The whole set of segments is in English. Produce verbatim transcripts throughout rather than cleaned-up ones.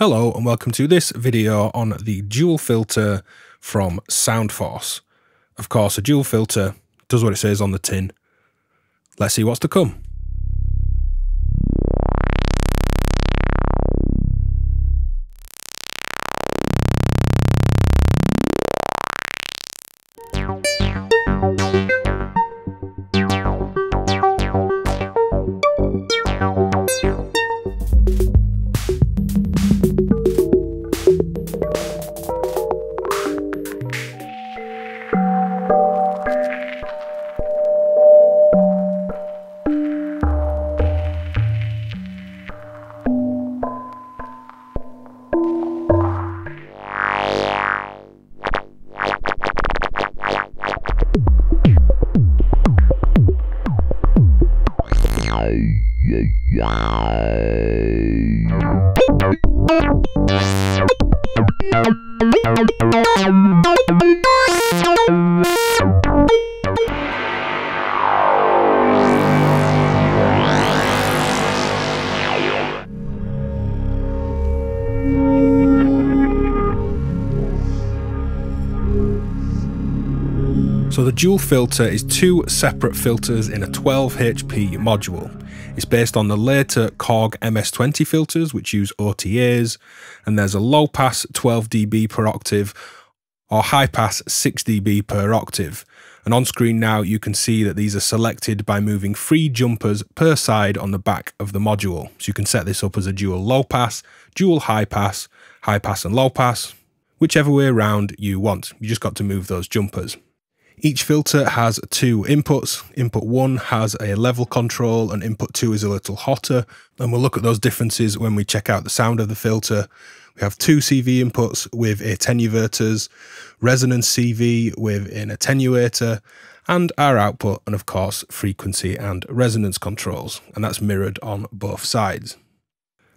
Hello and welcome to this video on the dual filter from Soundforce. Of course, a dual filter does what it says on the tin. Let's see what's to come. So the dual filter is two separate filters in a twelve H P module. It's based on the later Korg M S twenty filters, which use O T As, and there's a low pass twelve D B per octave or high pass six D B per octave. And on screen now you can see that these are selected by moving three jumpers per side on the back of the module. So you can set this up as a dual low pass, dual high pass, high pass and low pass, whichever way around you want. You just got to move those jumpers. Each filter has two inputs. Input one has a level control and input two is a little hotter. And we'll look at those differences when we check out the sound of the filter. We have two C V inputs with attenuators, resonance C V with an attenuator, and our output, and of course, frequency and resonance controls. And that's mirrored on both sides.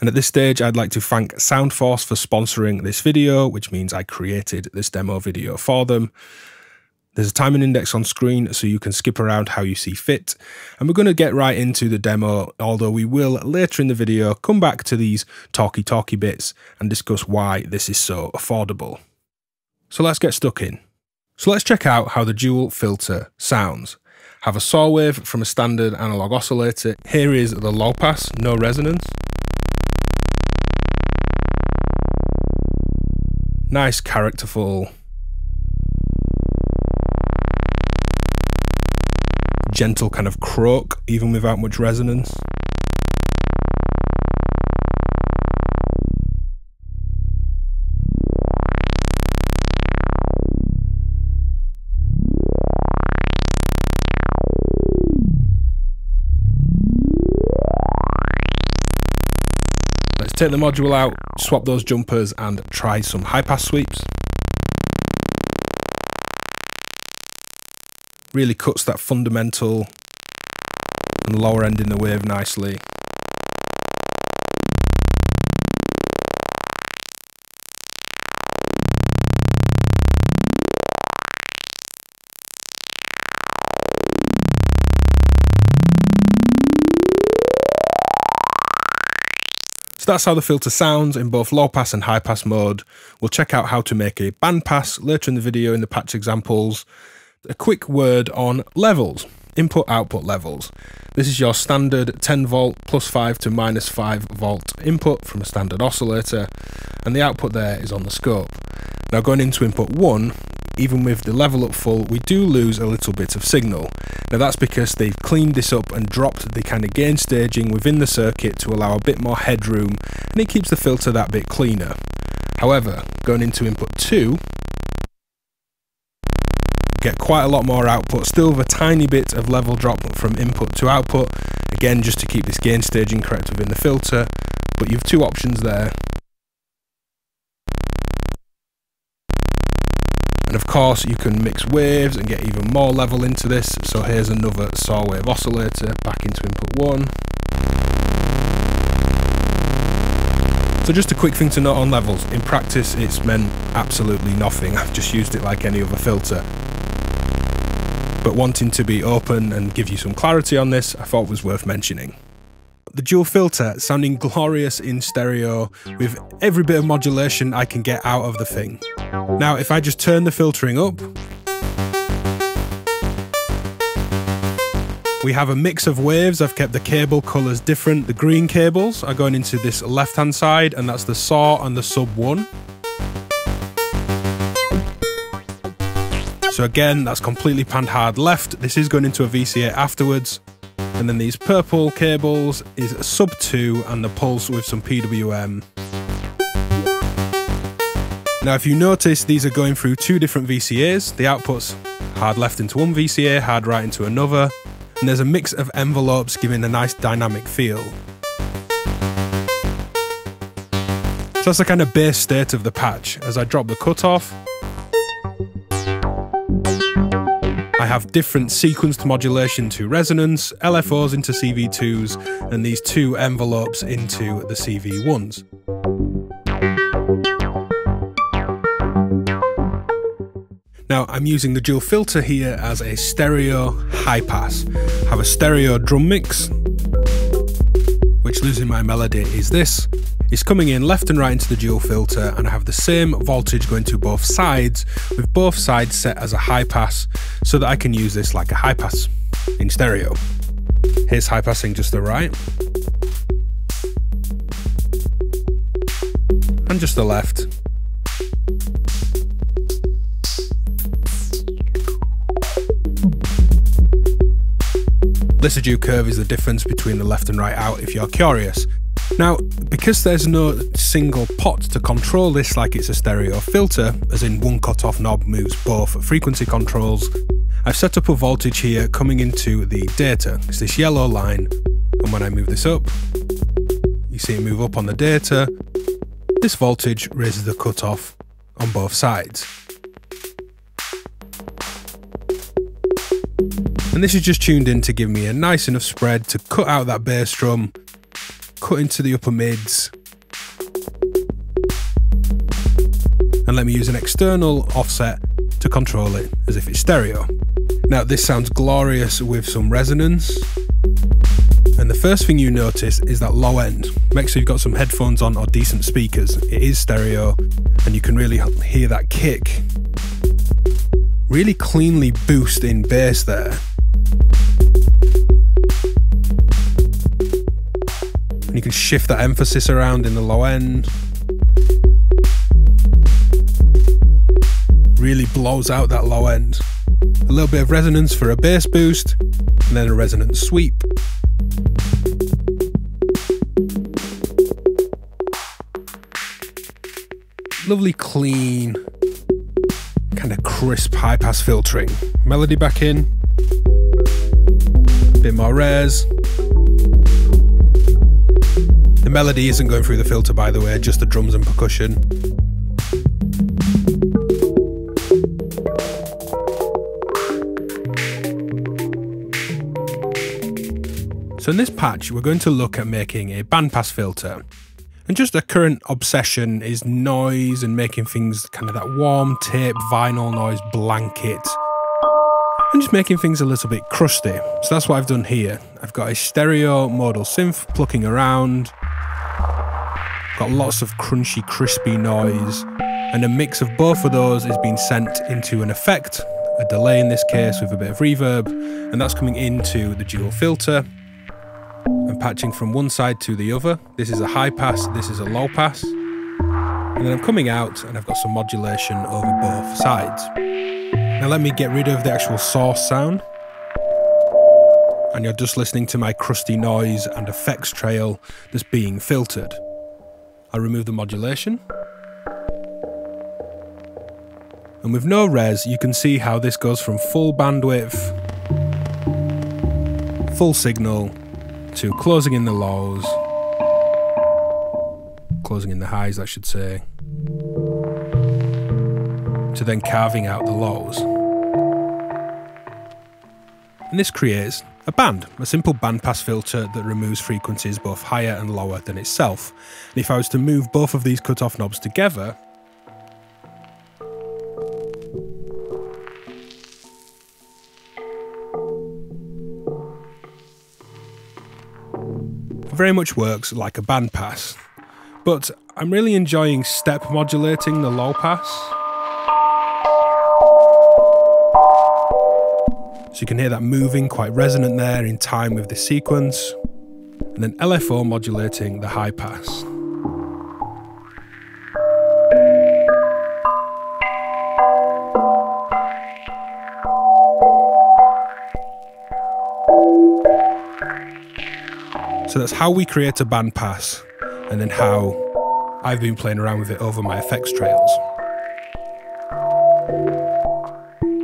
And at this stage, I'd like to thank Soundforce for sponsoring this video, which means I created this demo video for them. There's a timing index on screen so you can skip around how you see fit, and we're going to get right into the demo, although we will later in the video come back to these talky talky bits and discuss why this is so affordable. So let's get stuck in. So let's check out how the dual filter sounds. Have a saw wave from a standard analog oscillator. Here is the low pass, no resonance. Nice characterful, gentle kind of croak, even without much resonance. Let's take the module out, swap those jumpers, and try some high pass sweeps. Really cuts that fundamental and lower end in the wave nicely. So that's how the filter sounds in both low pass and high pass mode. We'll check out how to make a band pass later in the video in the patch examples. A quick word on levels, input output levels. This is your standard ten volt plus five to minus five volt input from a standard oscillator, and the output there is on the scope. Now going into input one, even with the level up full, we do lose a little bit of signal. Now that's because they've cleaned this up and dropped the kind of gain staging within the circuit to allow a bit more headroom, and it keeps the filter that bit cleaner. However, going into input two, get quite a lot more output, still with a tiny bit of level drop from input to output, again just to keep this gain staging correct within the filter, but you have two options there. And of course you can mix waves and get even more level into this, so here's another saw wave oscillator back into input one. So just a quick thing to note on levels, in practice it's meant absolutely nothing, I've just used it like any other filter. But wanting to be open and give you some clarity on this, I thought was worth mentioning. the dual filter sounding glorious in stereo with every bit of modulation I can get out of the thing. Now if I just turn the filtering up, we have a mix of waves. I've kept the cable colours different. The green cables are going into this left hand side, and that's the saw and the sub one. So again, that's completely panned hard left. This is going into a V C A afterwards. And then these purple cables is a sub two and the pulse with some P W M. Now if you notice, these are going through two different V C As. The output's hard left into one V C A, hard right into another. And there's a mix of envelopes giving a nice dynamic feel. So that's the kind of base state of the patch. As I drop the cutoff, I have different sequenced modulation to resonance, L F Os into C V twos, and these two envelopes into the C V ones. Now I'm using the dual filter here as a stereo high pass. Have a stereo drum mix, which losing my melody is this. It's coming in left and right into the dual filter, and I have the same voltage going to both sides, with both sides set as a high pass so that I can use this like a high pass in stereo. Here's high passing just the right, and just the left. Lissajous curve is the difference between the left and right out, if you're curious. Now, because there's no single pot to control this like it's a stereo filter, as in one cutoff knob moves both frequency controls, I've set up a voltage here coming into the data. It's this yellow line, and when I move this up, you see it move up on the data. This voltage raises the cutoff on both sides. And this is just tuned in to give me a nice enough spread to cut out that bass drum, cut into the upper mids, and let me use an external offset to control it as if it's stereo. Now this sounds glorious with some resonance. And the first thing you notice is that low end. Make sure you've got some headphones on or decent speakers. It is stereo, and you can really hear that kick. Really cleanly boost in bass there. And you can shift that emphasis around in the low end. Really blows out that low end. A little bit of resonance for a bass boost, and then a resonance sweep. Lovely clean, kind of crisp high pass filtering. Melody back in, bit more res. The melody isn't going through the filter, by the way, just the drums and percussion. So in this patch, we're going to look at making a bandpass filter. And just a current obsession is noise and making things kind of that warm tape vinyl noise blanket. And just making things a little bit crusty. So that's what I've done here. I've got a stereo modal synth plucking around. Got lots of crunchy, crispy noise. And a mix of both of those is being sent into an effect, a delay in this case with a bit of reverb. And that's coming into the dual filter. And patching from one side to the other. This is a high pass, this is a low pass. And then I'm coming out and I've got some modulation over both sides. Now let me get rid of the actual source sound. And you're just listening to my crusty noise and effects trail that's being filtered. I remove the modulation. And with no res, you can see how this goes from full bandwidth, full signal, to closing in the lows, closing in the highs I should say, to then carving out the lows. And this creates a band, a simple bandpass filter that removes frequencies both higher and lower than itself. And if I was to move both of these cutoff knobs together, very much works like a bandpass, but I'm really enjoying step modulating the low pass. So you can hear that moving quite resonant there in time with the sequence, and then L F O modulating the high pass. So that's how we create a bandpass, and then how I've been playing around with it over my effects trails.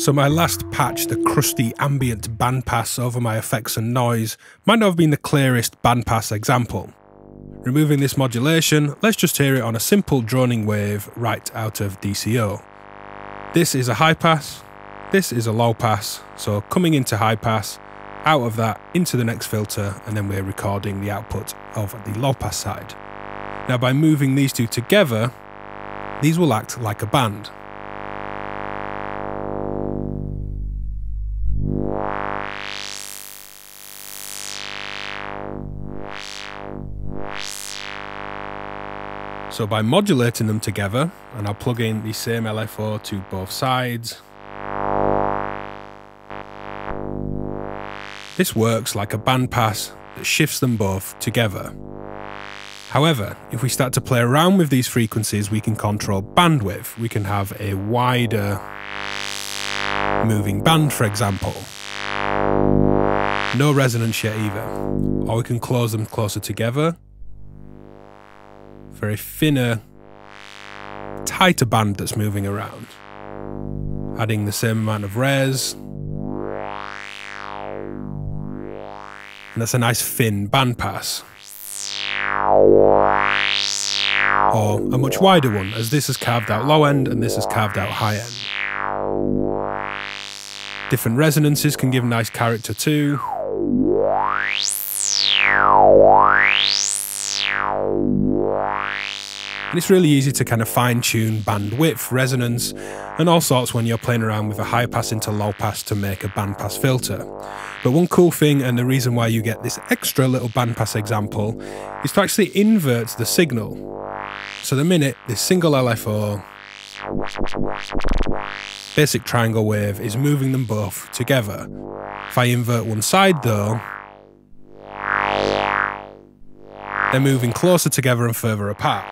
So my last patch, the crusty ambient bandpass over my effects and noise, might not have been the clearest bandpass example. Removing this modulation, let's just hear it on a simple droning wave right out of D C O. This is a high pass, this is a low pass, so coming into high pass, out of that into the next filter, and then we're recording the output of the low pass side. Now by moving these two together, these will act like a band. So by modulating them together, and I'll plug in the same L F O to both sides, this works like a bandpass that shifts them both together. However, if we start to play around with these frequencies, we can control bandwidth. We can have a wider moving band, for example. No resonance yet either. Or we can close them closer together for a thinner, tighter band that's moving around. Adding the same amount of res, and that's a nice thin bandpass. Or a much wider one, as this has carved out low end and this has carved out high end. Different resonances can give nice character too. And it's really easy to kind of fine tune bandwidth, resonance, and all sorts when you're playing around with a high pass into low pass to make a bandpass filter. But one cool thing, and the reason why you get this extra little bandpass example, is to actually invert the signal. So the minute this single L F O, basic triangle wave, is moving them both together. If I invert one side though, they're moving closer together and further apart.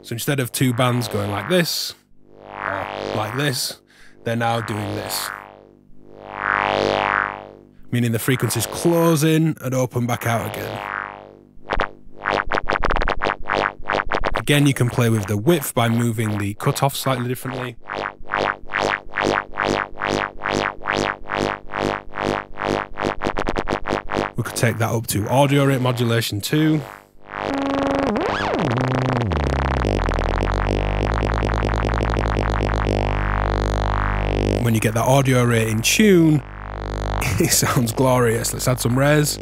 So instead of two bands going like this, or like this, they're now doing this. Meaning the frequencies close in and open back out again. Again, you can play with the width by moving the cutoff slightly differently. We could take that up to audio rate modulation too. When you get that audio rate in tune, it sounds glorious. Let's add some res.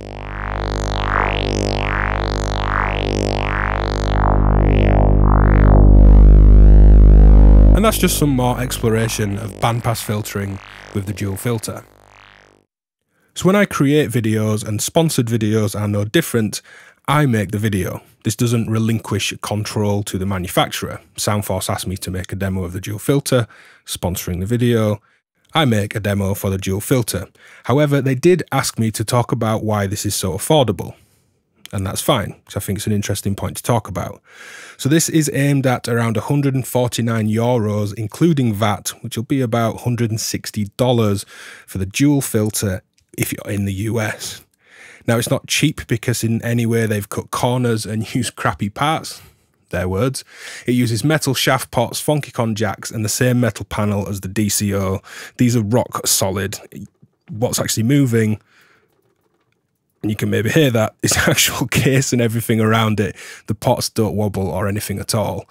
And that's just some more exploration of bandpass filtering with the dual filter. So when I create videos, and sponsored videos are no different, I make the video. This doesn't relinquish control to the manufacturer. Soundforce asked me to make a demo of the dual filter, sponsoring the video. I make a demo for the dual filter. However, they did ask me to talk about why this is so affordable. And that's fine, because I think it's an interesting point to talk about. So this is aimed at around one hundred forty-nine euros, including V A T, which will be about one hundred sixty dollars for the dual filter if you're in the U S. Now, it's not cheap because in any way they've cut corners and used crappy parts. Their words. It uses metal shaft pots, Funkycon jacks, and the same metal panel as the D C O. These are rock solid. What's actually moving, and you can maybe hear that, is actual case and everything around it. The pots don't wobble or anything at all.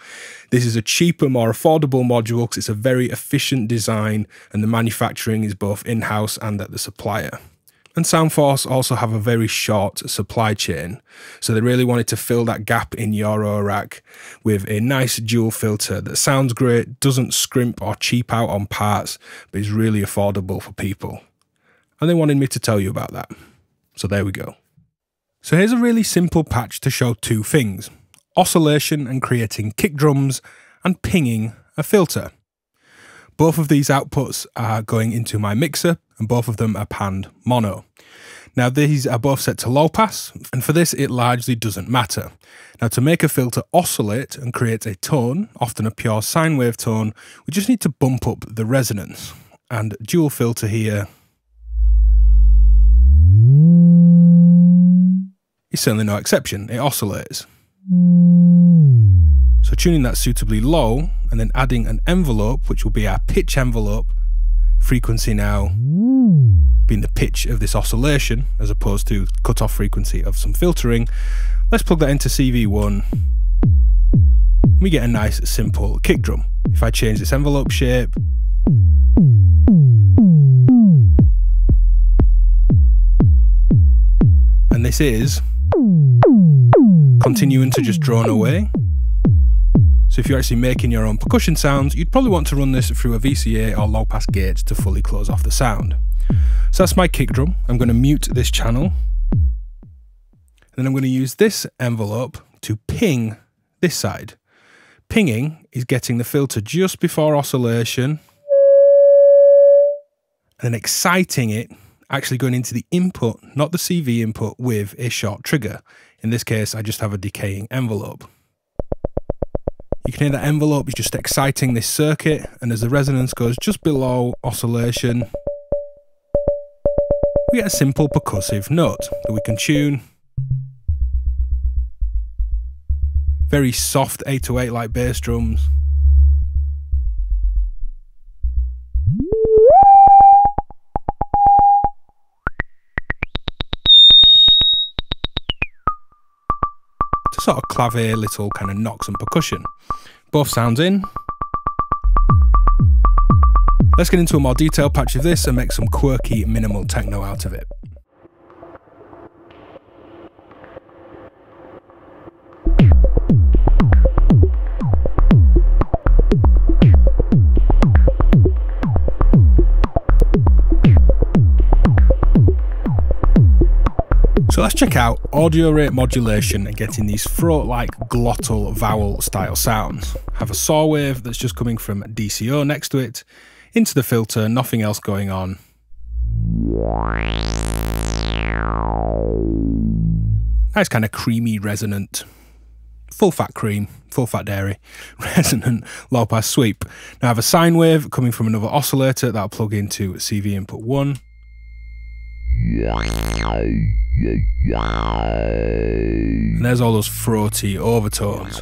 This is a cheaper, more affordable module because it's a very efficient design, and the manufacturing is both in-house and at the supplier. And Soundforce also have a very short supply chain, so they really wanted to fill that gap in Eurorack with a nice dual filter that sounds great, doesn't scrimp or cheap out on parts, but is really affordable for people. And they wanted me to tell you about that. So there we go. So here's a really simple patch to show two things: oscillation and creating kick drums, and pinging a filter. Both of these outputs are going into my mixer, and both of them are panned mono. Now these are both set to low pass, and for this it largely doesn't matter. Now to make a filter oscillate and create a tone, often a pure sine wave tone, we just need to bump up the resonance. And dual filter here is certainly no exception, it oscillates. So tuning that suitably low, and then adding an envelope, which will be our pitch envelope, frequency now being the pitch of this oscillation, as opposed to cutoff frequency of some filtering. Let's plug that into C V one. We get a nice simple kick drum. If I change this envelope shape, and this is continuing to just drone away. So if you're actually making your own percussion sounds, you'd probably want to run this through a V C A or low pass gate to fully close off the sound. So that's my kick drum. I'm going to mute this channel. And then I'm going to use this envelope to ping this side. Pinging is getting the filter just before oscillation, and then exciting it, actually going into the input, not the C V input, with a short trigger. In this case, I just have a decaying envelope. You can hear that envelope is just exciting this circuit, and as the resonance goes just below oscillation, we get a simple percussive note that we can tune. Very soft eight oh eight like bass drums. Sort of clavier, little kind of knocks and percussion. Both sounds in. Let's get into a more detailed patch of this and make some quirky minimal techno out of it. So let's check out audio rate modulation and getting these throat-like glottal vowel style sounds. Have a saw wave that's just coming from D C O next to it, into the filter, nothing else going on. Nice kind of creamy resonant, full fat cream, full fat dairy, resonant low pass sweep. Now I have a sine wave coming from another oscillator that'll plug into C V input one. And there's all those throaty overtones.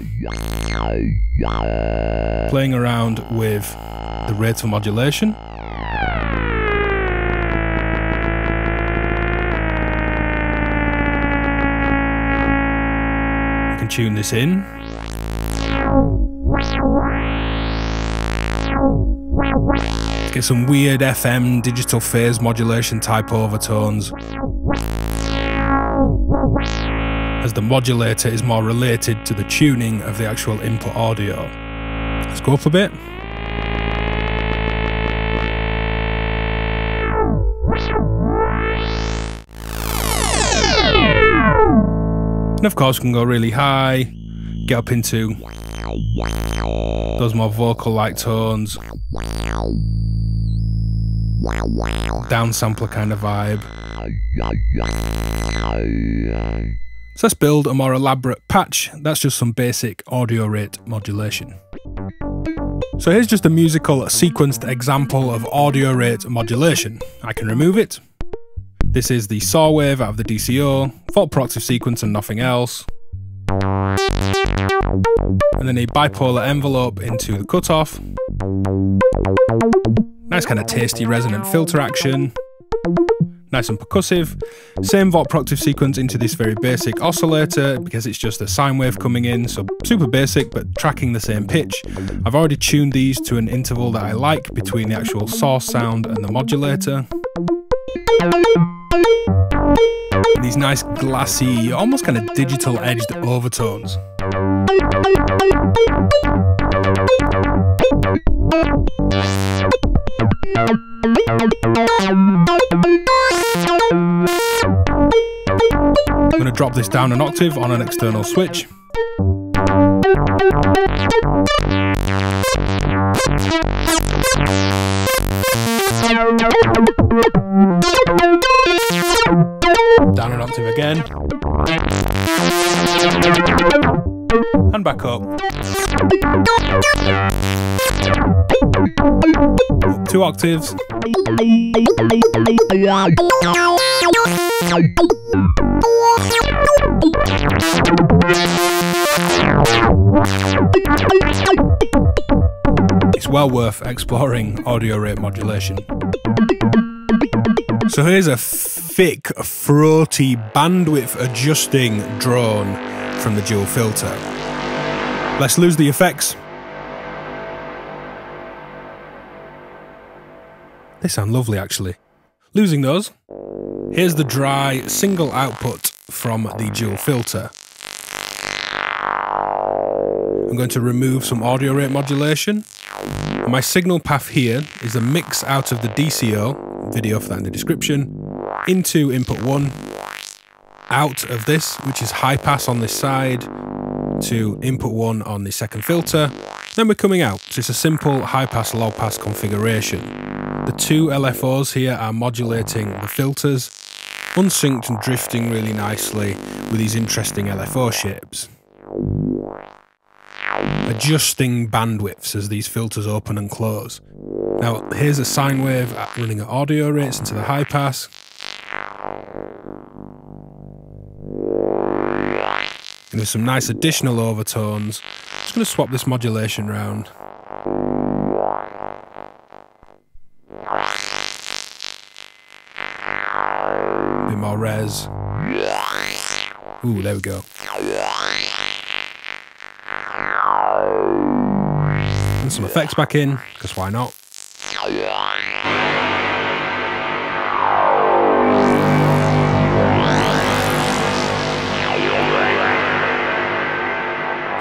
Playing around with the rate of modulation. You can tune this in. Get some weird F M digital phase modulation type overtones, as the modulator is more related to the tuning of the actual input audio. Let's go up a bit. And of course we can go really high, get up into those more vocal-like tones, downsampler kind of vibe. So let's build a more elaborate patch. That's just some basic audio rate modulation. So here's just a musical sequenced example of audio rate modulation. I can remove it. This is the saw wave out of the D C O, fault proactive sequence and nothing else. And then a bipolar envelope into the cutoff. Nice kind of tasty resonant filter action. Nice and percussive. Same volt proctive sequence into this very basic oscillator, because it's just a sine wave coming in, so super basic but tracking the same pitch. I've already tuned these to an interval that I like between the actual source sound and the modulator. These nice glassy, almost kind of digital edged overtones. drop this down an octave on an external switch. Down an octave again. And back up. Two octaves. It's well worth exploring audio rate modulation. So here's a thick, throaty, bandwidth adjusting drone from the Dual Filter. Let's lose the effects. They sound lovely actually. Losing those, here's the dry single output from the Dual Filter. I'm going to remove some audio rate modulation. And my signal path here is a mix out of the D C O, video for that in the description, into input one, out of this, which is high pass on this side, to input one on the second filter. Then we're coming out, so it's a simple high pass, low pass configuration. The two L F Os here are modulating the filters, unsynced and drifting really nicely with these interesting L F O shapes. Adjusting bandwidths as these filters open and close. Now here's a sine wave running at audio rates into the high pass. And with some nice additional overtones. I'm just going to swap this modulation round. A bit more res. Ooh, there we go. And some effects back in, because why not?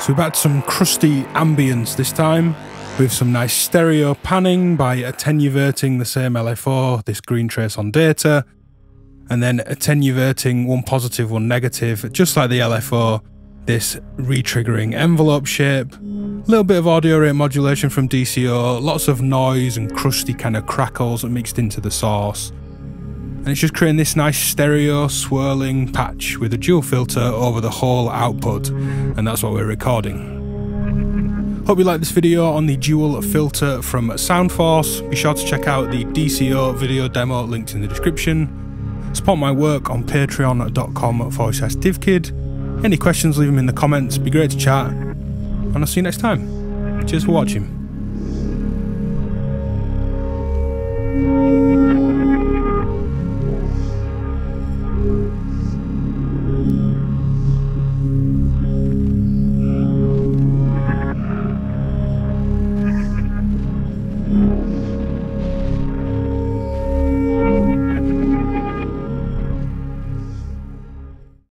So we've had some crusty ambience this time, with some nice stereo panning by attenuverting the same L F O, this green trace on data, and then attenuverting one positive, one negative, just like the L F O, this retriggering envelope shape, a little bit of audio rate modulation from D C O, lots of noise and crusty kind of crackles mixed into the source. And it's just creating this nice stereo swirling patch with a Dual Filter over the whole output, and that's what we're recording. Hope you liked this video on the Dual Filter from Soundforce. Be sure to check out the D C O video demo linked in the description. Support my work on patreon dot com forward slash div kid. Any questions, leave them in the comments, be great to chat, and I'll see you next time. Cheers for watching.